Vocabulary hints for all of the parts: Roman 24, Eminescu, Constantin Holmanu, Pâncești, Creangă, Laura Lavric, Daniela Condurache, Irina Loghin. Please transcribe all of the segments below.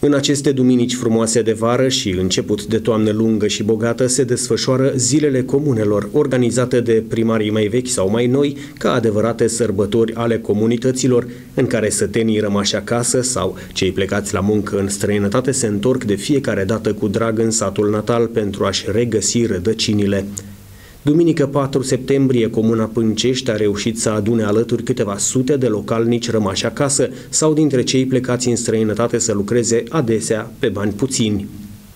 În aceste duminici frumoase de vară și început de toamnă lungă și bogată se desfășoară zilele comunelor, organizate de primarii mai vechi sau mai noi, ca adevărate sărbători ale comunităților, în care sătenii rămași acasă sau cei plecați la muncă în străinătate se întorc de fiecare dată cu drag în satul natal pentru a-și regăsi rădăcinile. Duminică 4 septembrie, Comuna Pâncești a reușit să adune alături câteva sute de localnici rămași acasă sau dintre cei plecați în străinătate să lucreze, adesea pe bani puțini.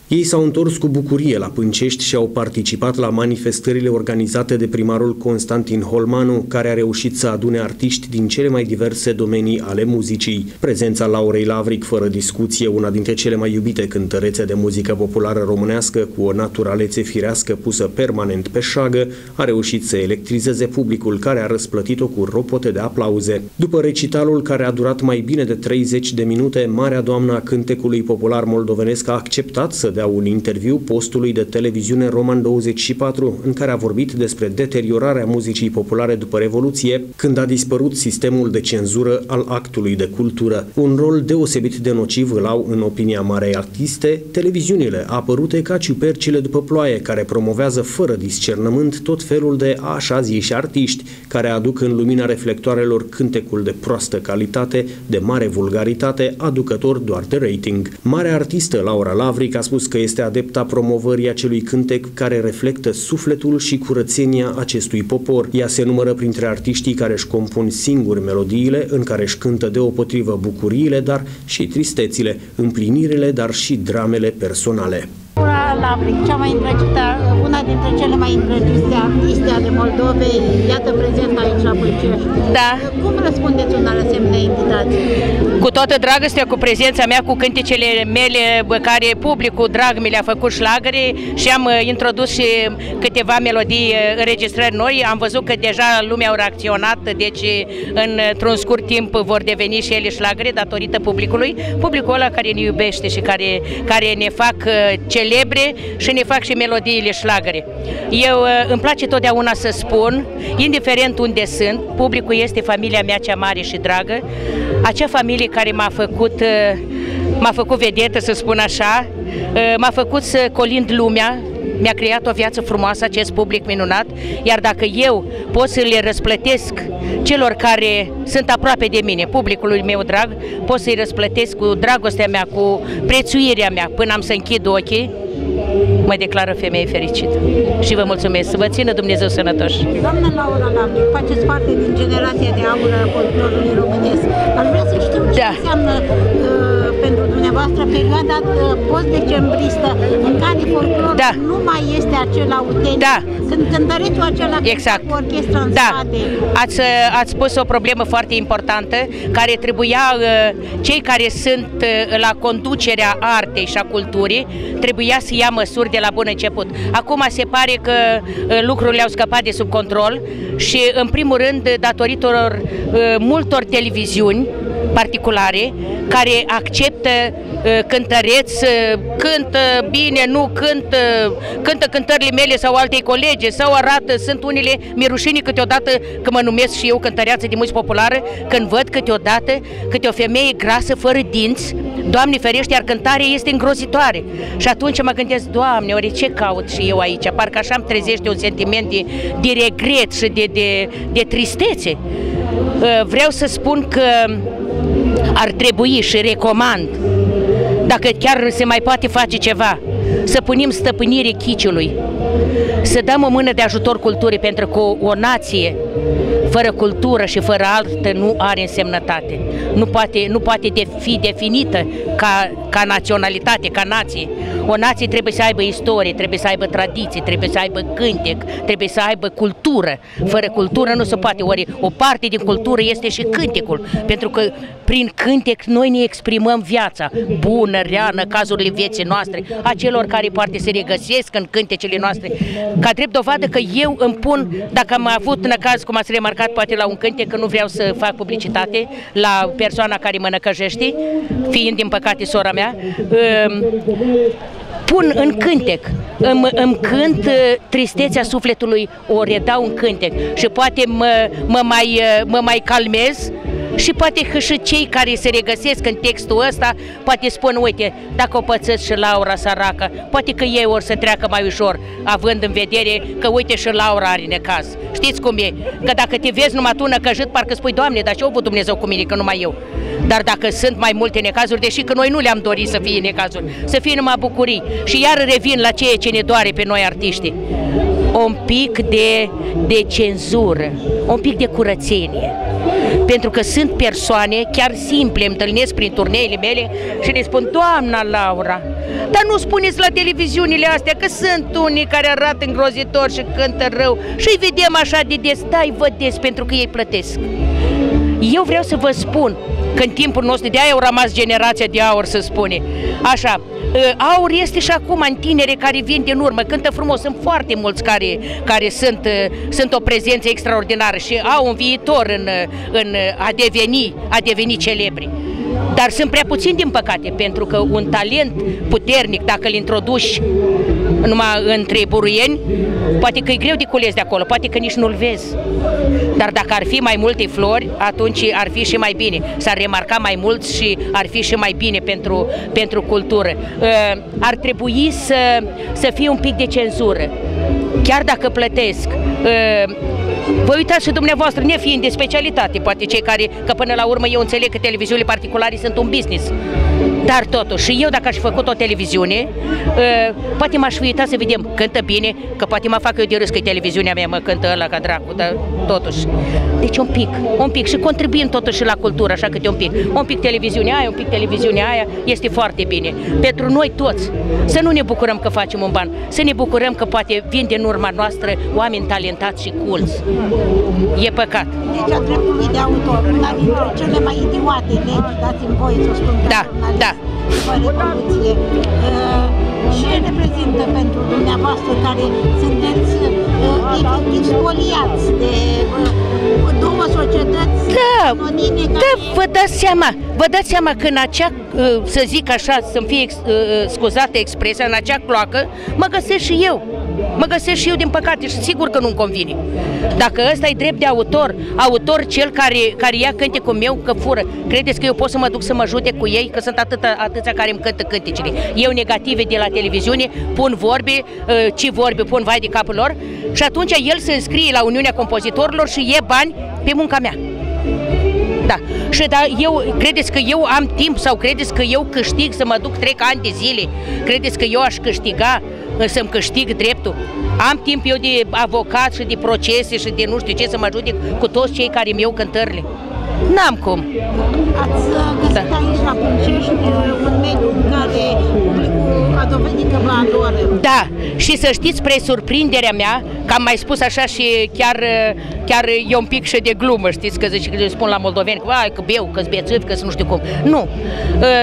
Ei s-au întors cu bucurie la Pâncești și au participat la manifestările organizate de primarul Constantin Holmanu, care a reușit să adune artiști din cele mai diverse domenii ale muzicii. Prezența Laurei Lavric, fără discuție una dintre cele mai iubite cântărețe de muzică populară românească, cu o naturalețe firească pusă permanent pe șagă, a reușit să electrizeze publicul, care a răsplătit-o cu ropote de aplauze. După recitalul, care a durat mai bine de 30 de minute, marea doamnă a cântecului popular moldovenesc a acceptat să dea un interviu postului de televiziune Roman 24, în care a vorbit despre deteriorarea muzicii populare după Revoluție, când a dispărut sistemul de cenzură al actului de cultură. Un rol deosebit de nociv îl au, în opinia marei artiste, televiziunile, apărute ca ciupercile după ploaie, care promovează fără discernământ tot felul de așa ziși artiști, care aduc în lumina reflectoarelor cântecul de proastă calitate, de mare vulgaritate, aducător doar de rating. Marea artistă Laura Lavric a spus că este adepta promovării acelui cântec care reflectă sufletul și curățenia acestui popor. Ea se numără printre artiștii care își compun singuri melodiile, în care își cântă deopotrivă bucuriile, dar și tristețile, împlinirile, dar și dramele personale. Laura Lavric, una dintre cele mai îndrăgite artiste ale Moldovei, iată prezent aici la Pâncești. Da. Cum răspundeți unor asemenea invitații? Cu toată dragostea, cu prezența mea, cu cântecele mele, care publicul drag mi le-a făcut șlagări, și am introdus și câteva melodii, înregistrări noi. Am văzut că deja lumea a reacționat, deci într-un scurt timp vor deveni și ele șlagări datorită publicului. Publicul ăla care ne iubește și care ne fac celebre și ne fac și melodiile șlagăre. Îmi place totdeauna să spun, indiferent unde sunt, publicul este familia mea cea mare și dragă, acea familie care m-a făcut vedetă, să spun așa, m-a făcut să colind lumea, mi-a creat o viață frumoasă acest public minunat, iar dacă eu pot să le răsplătesc celor care sunt aproape de mine, publicului meu drag, pot să-i răsplătesc cu dragostea mea, cu prețuirea mea, până am să închid ochii, mă declară femeie fericită. Și vă mulțumesc, să vă țină Dumnezeu sănătoși. Doamna Laura Lavric, faceți parte din generația de aur a folclorului românesc. Aș vrea să știu ce înseamnă pentru dumneavoastră perioada post-decembristă, în care folclorul nu mai este acela autentic, când cântărețul acela cu orchestra în spate. Ați pus o problemă foarte importantă, care trebuia, cei care sunt la conducerea artei și a culturii, trebuia să ia măsuri de la bun început. Acum se pare că lucrurile au scăpat de sub control și, în primul rând, datorită multor televiziuni particulare care acceptă cântăreți, cântă bine, nu cântă cântările mele sau altei colege, sau arată, sunt unele mirușini câteodată că mă numesc și eu cântăreață de muzică populară, când văd câteodată câte o femeie grasă, fără dinți, Doamne ferește, iar cântarea este îngrozitoare. Și atunci mă gândesc, Doamne, ori ce caut și eu aici? Parcă așa îmi trezește un sentiment de regret și de tristețe. Vreau să spun că ar trebui și recomand, dacă chiar se mai poate face ceva, să punem stăpânire chiciului, să dăm o mână de ajutor culturii, pentru că o nație fără cultură și fără artă nu are însemnătate. Nu poate fi definită ca naționalitate, ca nație. O nație trebuie să aibă istorie, trebuie să aibă tradiții, trebuie să aibă cântec, trebuie să aibă cultură. Fără cultură nu se poate. Ori o parte din cultură este și cântecul, pentru că prin cântec noi ne exprimăm viața, bună, rea, în cazurile vieții noastre, a celor care poate se regăsesc în cântecele noastre. Ca drept dovadă că eu îmi pun, dacă am avut în caz, cum ați remarcat poate la un cântec, că nu vreau să fac publicitate la persoana care mă năcăjește, fiind din păcate sora mea, pun în cântec, îmi cânt tristețea sufletului, o redau în cântec și poate mă mai calmez Și poate că și cei care se regăsesc în textul ăsta poate spun, uite, dacă o pățesc și Laura săracă, poate că ei or să treacă mai ușor, având în vedere că uite și Laura are necaz. Știți cum e? Că dacă te vezi numai tu năcăjit, parcă spui, Doamne, dar ce-o avut Dumnezeu cu mine, că numai eu. Dar dacă sunt mai multe necazuri, deși că noi nu le-am dorit să fie necazuri, să fie numai bucurii. Și iar revin la ceea ce ne doare pe noi artiștii. Un pic de cenzură, un pic de curățenie. Pentru că sunt persoane, chiar simple, întâlnesc prin turneile mele și le spun, Doamna Laura, dar nu spuneți la televiziunile astea că sunt unii care arată îngrozitor și cântă rău și îi vedem așa de des, da-i văd des pentru că ei plătesc. Eu vreau să vă spun că în timpul nostru, de-aia au rămas generația de aur, să spune, așa. Aur este și acum în tinere care vin din urmă, cântă frumos, sunt foarte mulți care sunt o prezență extraordinară și au un viitor în a deveni celebri. Dar sunt prea puțini, din păcate, pentru că un talent puternic, dacă îl introduci numai între buruieni, poate că e greu de cules de acolo, poate că nici nu-l vezi. Dar dacă ar fi mai multe flori, atunci ar fi și mai bine, s-ar remarca mai mult și ar fi și mai bine pentru cultură. Ar trebui să fie un pic de cenzură, chiar dacă plătesc. Vă uitați și dumneavoastră, nefiind de specialitate, poate cei care, că până la urmă eu înțeleg că televiziunile particulare sunt un business. Dar totuși, și eu dacă aș fi făcut o televiziune, poate m-aș fi uitat să vedem, cântă bine, că poate mă fac eu de râs că televiziunea mea mă cântă ăla ca dracu, dar totuși. Deci un pic și contribuim totuși la cultură, așa câte un pic televiziunea aia, un pic televiziunea aia, este foarte bine. Pentru noi toți, să nu ne bucurăm că facem un ban, să ne bucurăm că poate vin din urma noastră oameni talentați și culți. E păcat. Legea dreptului de autor, una dintre cele mai idiote legi, dați-mi voie să o spun, da, da. După Revoluție. Ce reprezintă pentru dumneavoastră care sunteți efectiv spoliați de două societăți? Da, vă dați seama, că în acea, să zic așa, să-mi fie scuzată expresia, în acea cloacă, mă găsesc și eu, din păcate, și sigur că nu-mi convine. Dacă ăsta e drept de autor cel care ia cântecul meu că fură, credeți că eu pot să mă duc să mă judec cu ei, că sunt atâția care îmi cântă cântecele. Eu negative de la televiziune, pun vorbe, pun vai de capul lor și atunci el se înscrie la Uniunea Compozitorilor și ia bani pe munca mea. Da. Și da, credeți că eu am timp sau credeți că eu câștig să mă duc 3 ani de zile? Credeți că eu aș câștiga să-mi câștig dreptul? Am timp eu de avocat și de procese și de nu știu ce să mă judec cu toți cei care mi-au cântările? N-am cum. Ați găsit aici la Puncești un mediu în care publicul a dovedit că vă adoră. Da, și să știți, spre surprinderea mea, că am mai spus așa și chiar e un pic și de glumă, știți, că zici, că spun la moldoveni, că beau, că-s bețâvi, că nu știu cum. Nu.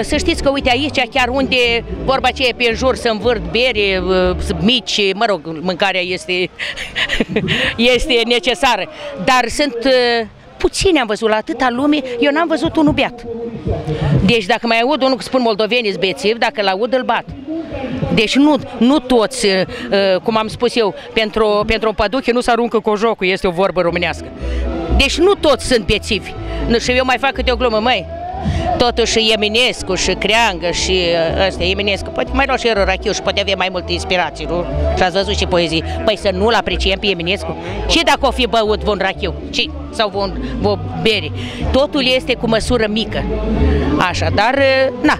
Să știți că, uite, aici, chiar unde vorba aceea pe în jur se învârt bere, mici, mă rog, mâncarea este necesară, dar sunt... Puține am văzut, la atâta lume, eu n-am văzut unul beat. Deci dacă mai aud unul că spun moldovenii zbețivi, dacă l-aud îl bat. Deci nu toți, cum am spus eu, pentru un păduche nu se aruncă cu jocul, este o vorbă românească. Deci nu toți sunt bețivi. Și eu mai fac câte o glumă, măi. Totuși Eminescu și Creangă și ăsta, Eminescu, poate mai lua și Rorachiu și poate avea mai multe inspirații, nu? Și ați văzut și poezii. Păi să nu-l apreciem pe Eminescu? Ce dacă o fi băut un rachiu? Ce? Sau vom bere? Totul este cu măsură mică. Așadar, na.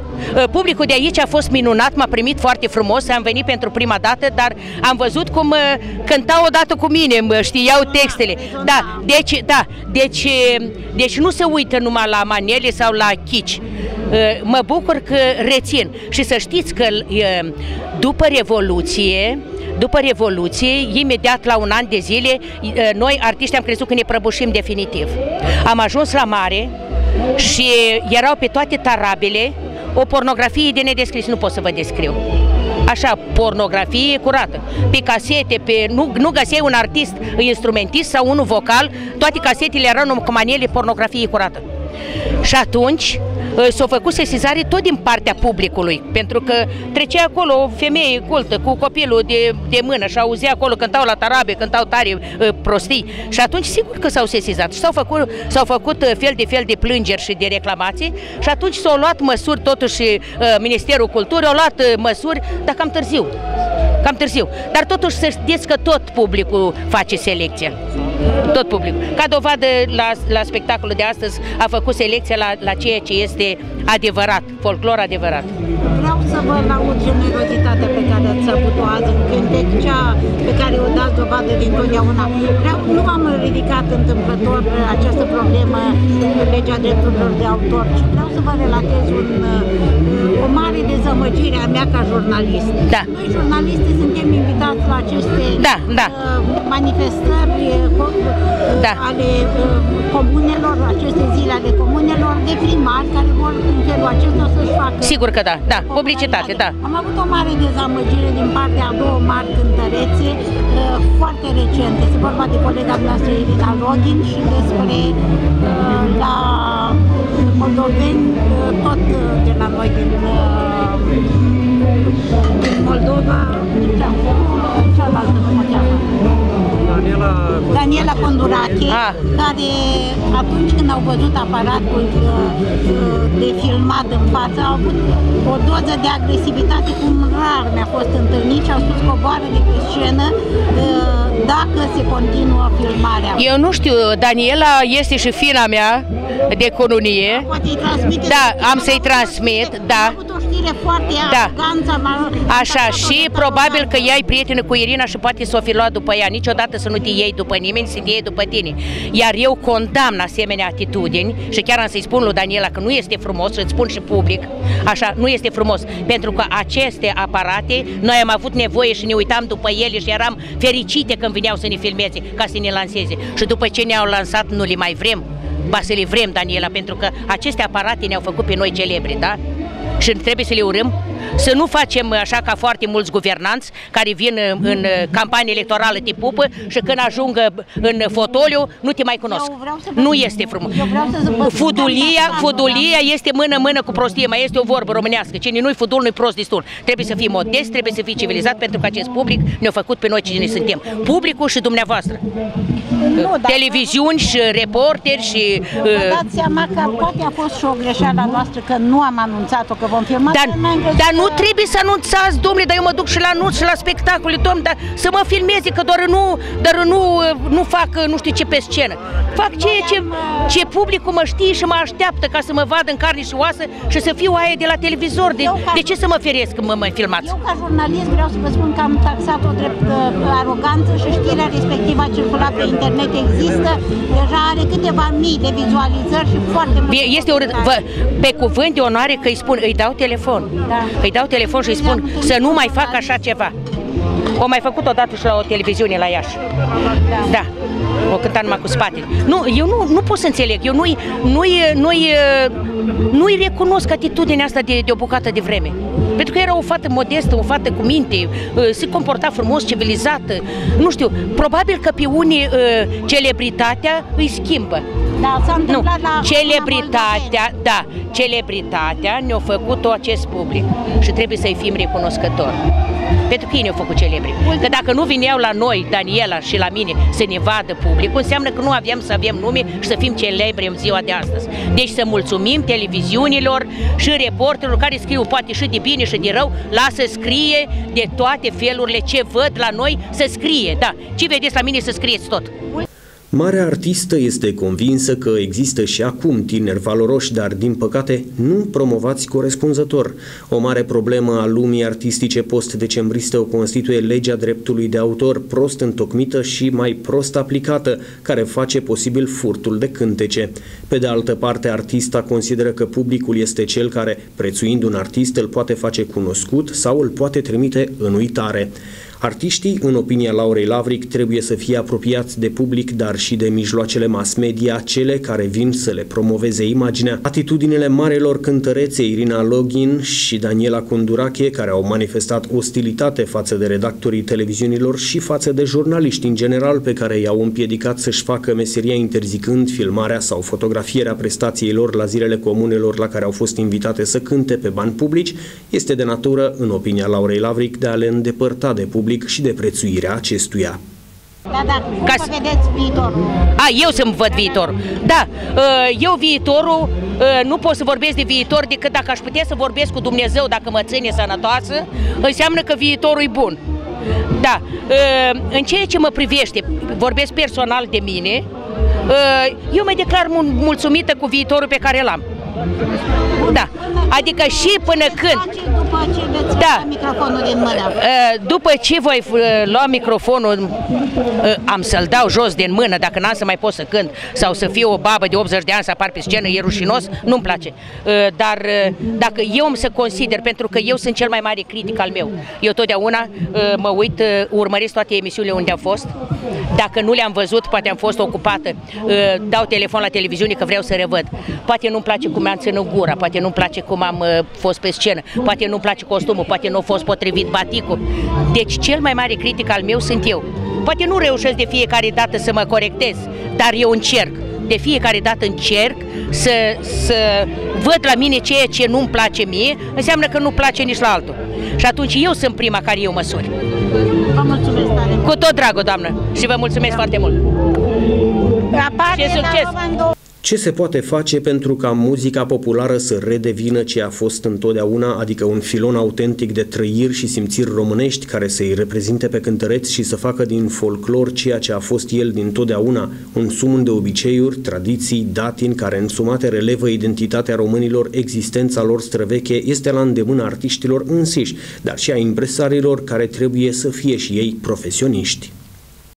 Publicul de aici a fost minunat, m-a primit foarte frumos, am venit pentru prima dată, dar am văzut cum cântau odată cu mine, știau textele. Da, deci nu se uită numai la manele sau la chici. Mă bucur că rețin. Și să știți că după Revoluție, imediat la 1 an de zile, noi artiștii am crezut că ne prăbușim definitiv. Am ajuns la mare și erau pe toate tarabele o pornografie de nedescris, nu pot să vă descriu. Așa, pornografie curată. Pe casete, nu găseai un artist instrumentist sau unul vocal, toate casetele erau numai cu manele pornografie curată. Și atunci s-au făcut sesizare tot din partea publicului, pentru că trecea acolo o femeie cultă cu copilul de mână și auzea acolo cântau la tarabe, cântau tare prostii și atunci sigur că s-au sesizat și s-au făcut fel de plângeri și de reclamații și atunci s-au luat măsuri, totuși Ministerul Culturii au luat măsuri, dar cam târziu, dar totuși să știți că tot publicul face selecție. Tot publicul. Ca dovadă, la spectacolul de astăzi a făcut selecție la ceea ce este adevărat, folclor adevărat. Vreau să vă laud generozitatea pe care ați avut-o azi în cântec, cea pe care o dați dovadă dintotdeauna. Nu v-am ridicat întâmplător această problemă în legea drepturilor de autor, ci vreau să vă relatez o mare dezamăgire a mea ca jurnalist. Da. Noi jurnaliștii suntem invitați la aceste manifestări ale comunelor, aceste zile ale comunelor, de primari care vor în felul acesta să-și facă. Sigur că da, da, publicitate, da. Am avut o mare dezamăgire din partea a două mari cântărețe foarte recente. Se vorba de colega noastră Irina Loghin și despre la moldoveni, tot de la noi din Moldova, cealaltă cum o cheamă? Daniela Condurache, care atunci când au văzut aparatul de filmat în față, au avut o doză de agresivitate cum rar mi-a fost întâlnit și au spus coboară de pe scenă dacă se continuă filmarea. Eu nu știu, Daniela este și fina mea de cununie. Da, poate îi transmite. Da, am să-i transmit, da. Foarte așa și probabil că ea e prietenă cu Irina și poate s-o fi luat după ea. Niciodată să nu te iei după nimeni, să te iei după tine. Iar eu condamn asemenea atitudini și chiar am să-i spun lui Daniela că nu este frumos, să-ți spun și public, așa, nu este frumos, pentru că aceste aparate, noi am avut nevoie și ne uitam după ele și eram fericite când veneau să ne filmeze, ca să ne lanseze. Și după ce ne-au lansat, nu le mai vrem. Ba să le vrem, Daniela, pentru că aceste aparate ne-au făcut pe noi celebri, da? Și trebuie să le urâm, să nu facem așa ca foarte mulți guvernanți care vin în campanie electorală, te pupă și când ajung în fotoliu nu te mai cunosc. Nu este frumos. Fudulia este mână-mână cu prostie, mai este o vorbă românească. Cine nu-i fudul, nu-i prost destul. Trebuie să fii modest, trebuie să fii civilizat, pentru că acest public ne-a făcut pe noi cine suntem. Publicul și dumneavoastră. Televiziuni și reporteri și... Vă dați seama că poate a fost și o greșeală noastră că nu am anunțat-o că vom filma. Dar nu trebuie să anunțați, domnule, dar eu mă duc și la anunț și la spectacole, domnule, dar să mă filmeze, că doar nu fac nu știu ce pe scenă. Fac ceea ce publicul mă știe și mă așteaptă ca să mă vadă în carne și oasă și să fiu aia de la televizor. De ce să mă feresc când mă filmați? Eu ca jurnalist vreau să vă spun că am taxat o drept aroganță și știrea respectivă a circulat pe internet, există, deja are câteva mii de vizualizări și foarte multe. Este urât, pe cuvânt de onoare că îi spun, îi dau telefon. Îi dau telefon și îi spun să nu mai fac așa ceva. O mai făcut odată și la o televiziune la Iași. Da. O cânta numai cu spatele. Nu, eu nu pot să înțeleg. Eu nu-i recunosc atitudinea asta de o bucată de vreme. Pentru că era o fată modestă, o fată cu minte, se comporta frumos, civilizată. Nu știu, probabil că pe unii celebritatea îi schimbă. Da, s-a întâmplat la... Celebritatea ne-a făcut tot acest public și trebuie să-i fim recunoscători. Pentru că ei ne-au făcut celebri. Că dacă nu vineau la noi, Daniela și la mine, să ne vadă publicul, înseamnă că nu avem să avem nume și să fim celebri în ziua de astăzi. Deci să mulțumim televiziunilor și reporterilor care scriu poate și de bine și de rău, lasă scrie de toate felurile ce văd la noi, să scrie, da. Ce vedeți la mine, să scrieți tot. Marea artistă este convinsă că există și acum tineri valoroși, dar din păcate nu promovați corespunzător. O mare problemă a lumii artistice post-decembriste o constituie legea dreptului de autor, prost întocmită și mai prost aplicată, care face posibil furtul de cântece. Pe de altă parte, artista consideră că publicul este cel care, prețuind un artist, îl poate face cunoscut sau îl poate trimite în uitare. Artiștii, în opinia Laurei Lavric, trebuie să fie apropiați de public, dar și de mijloacele mass media, cele care vin să le promoveze imaginea. Atitudinile marelor cântărețe Irina Loghin și Daniela Condurache, care au manifestat ostilitate față de redactorii televiziunilor și față de jurnaliști în general, pe care i-au împiedicat să-și facă meseria interzicând filmarea sau fotografierea prestației lor la zilele comunelor la care au fost invitate să cânte pe bani publici, este de natură, în opinia Laurei Lavric, de a le îndepărta de public și de prețuirea acestuia. Da, da, ca să vedeți viitorul. Eu să-mi văd viitorul. Da, eu viitorul, nu pot să vorbesc de viitor decât dacă aș putea să vorbesc cu Dumnezeu, dacă mă ține sănătoasă, înseamnă că viitorul e bun. Da, în ceea ce mă privește, vorbesc personal de mine, eu mă declar mulțumită cu viitorul pe care l-am. Da, adică și până când... Da, după ce voi lua microfonul, am să-l dau jos din mână, dacă n-am să mai pot să cânt sau să fiu o babă de 80 de ani să apar pe scenă, e rușinos, nu-mi place. Dar dacă eu îmi să consider, pentru că eu sunt cel mai mare critic al meu, eu totdeauna mă uit, urmăresc toate emisiunile unde am fost, dacă nu le-am văzut, poate am fost ocupată, dau telefon la televiziune că vreau să revăd, poate nu-mi place cum mi-am ținut gura, poate nu-mi place cum am fost pe scenă, poate nu-mi place costumul, poate nu a fost potrivit baticul. Deci cel mai mare critic al meu sunt eu. Poate nu reușesc de fiecare dată să mă corectez, dar eu încerc. De fiecare dată încerc să văd la mine ceea ce nu-mi place mie, înseamnă că nu place nici la altul. Și atunci eu sunt prima care eu măsur. Vă mulțumesc tare. Cu tot dragul, doamnă, și vă mulțumesc foarte mult. Și succes! Ce se poate face pentru ca muzica populară să redevină ce a fost întotdeauna, adică un filon autentic de trăiri și simțiri românești care să-i reprezinte pe cântăreți și să facă din folclor ceea ce a fost el dintotdeauna, un sumun de obiceiuri, tradiții, datini care însumate relevă identitatea românilor, existența lor străveche, este la îndemâna artiștilor însiși, dar și a impresarilor care trebuie să fie și ei profesioniști.